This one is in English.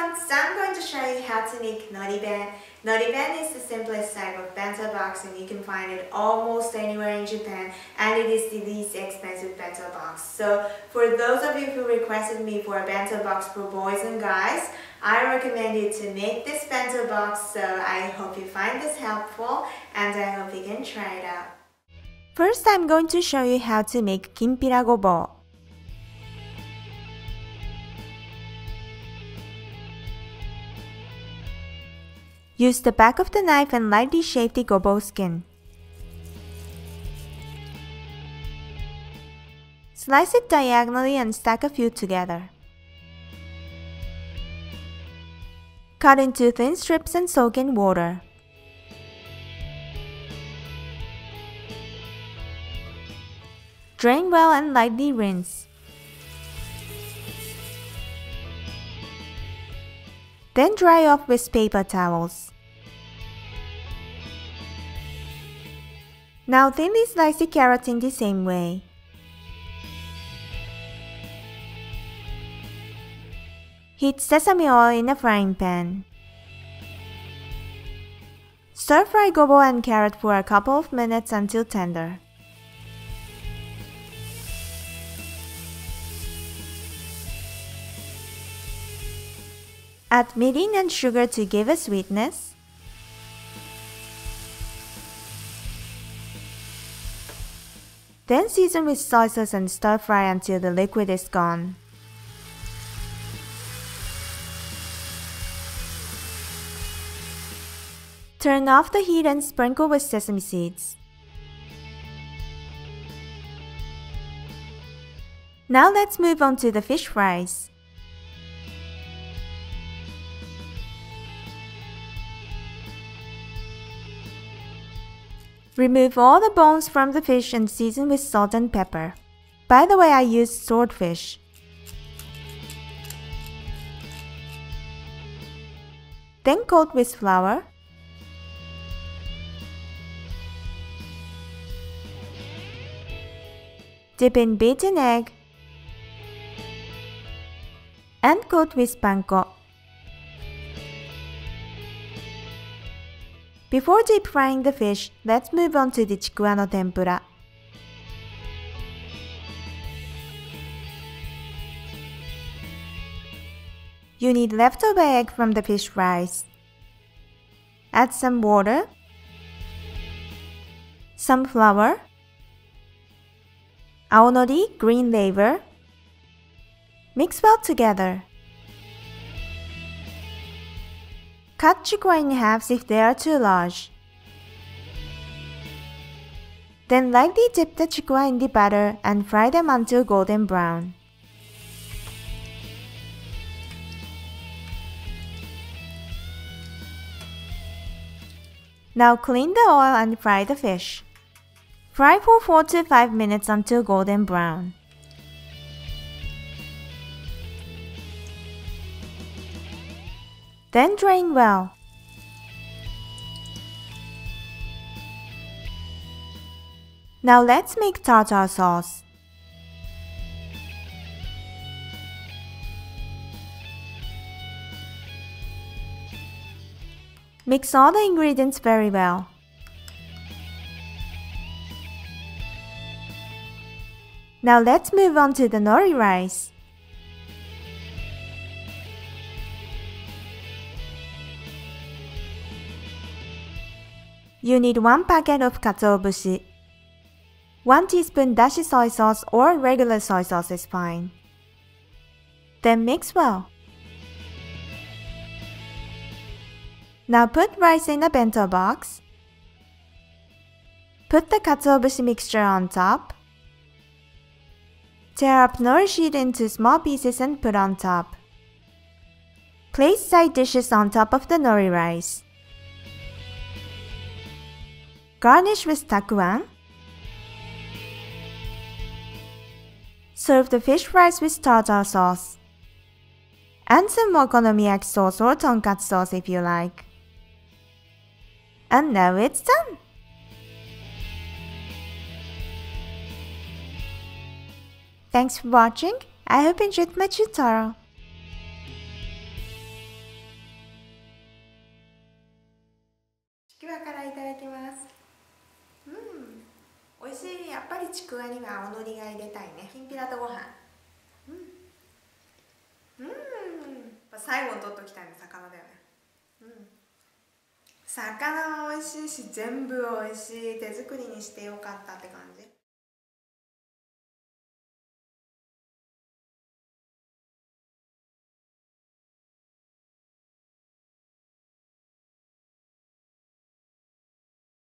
everyone, so I'm going to show you how to make Noriben. Noriben is the simplest type of bento box and you can find it almost anywhere in Japan, and it is the least expensive bento box. So for those of you who requested me for a bento box for boys and guys, I recommend you to make this bento box, so I hope you find this helpful and I hope you can try it out. First, I'm going to show you how to make Kinpira Gobo. Use the back of the knife and lightly shave the gobo skin. Slice it diagonally and stack a few together. Cut into thin strips and soak in water. Drain well and lightly rinse. Then dry off with paper towels. Now thinly slice the carrot in the same way. Heat sesame oil in a frying pan. Stir fry gobo and carrot for a couple of minutes until tender. Add mirin and sugar to give a sweetness. Then season with soy sauce and stir fry until the liquid is gone. Turn off the heat and sprinkle with sesame seeds. Now let's move on to the fish fries. Remove all the bones from the fish and season with salt and pepper. By the way, I used swordfish. Then coat with flour. Dip in beaten egg and coat with panko. Before deep frying the fish, let's move on to the chikuwa no tempura. You need leftover egg from the fish fries. Add some water, some flour, aonori green flavor. Mix well together. Cut chikuwa in halves if they are too large. Then lightly dip the chikuwa in the batter and fry them until golden brown. Now clean the oil and fry the fish. Fry for 4 to 5 minutes until golden brown. Then drain well. Now let's make tartar sauce. Mix all the ingredients very well. Now let's move on to the nori rice. You need 1 packet of katsuobushi, 1 teaspoon dashi soy sauce or regular soy sauce is fine. Then mix well. Now put rice in a bento box. Put the katsuobushi mixture on top. Tear up nori sheet into small pieces and put on top. Place side dishes on top of the nori rice. Garnish with takuan. Serve the fish fries with tartar sauce. And some Okonomiyaki sauce or tonkatsu sauce if you like. And now it's done! Thanks for watching. I hope you enjoyed my tutorial. ぱりちくわにはaonoriが入れたいね。きんぴらとご飯。うん。最後に取っときたいの魚だよね。魚も美味しいし、全部美味しい。手作りにしてよかったって感じ。